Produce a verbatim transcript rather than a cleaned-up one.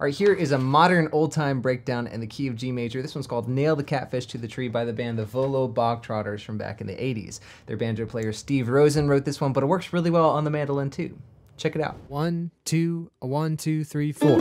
All right, here is a modern old-time breakdown in the key of G major. This one's called Nail the Catfish to the Tree by the band The Volo Bogtrotters from back in the eighties. Their banjo player Steve Rosen wrote this one, but it works really well on the mandolin too. Check it out. One, two, one, two, three, four.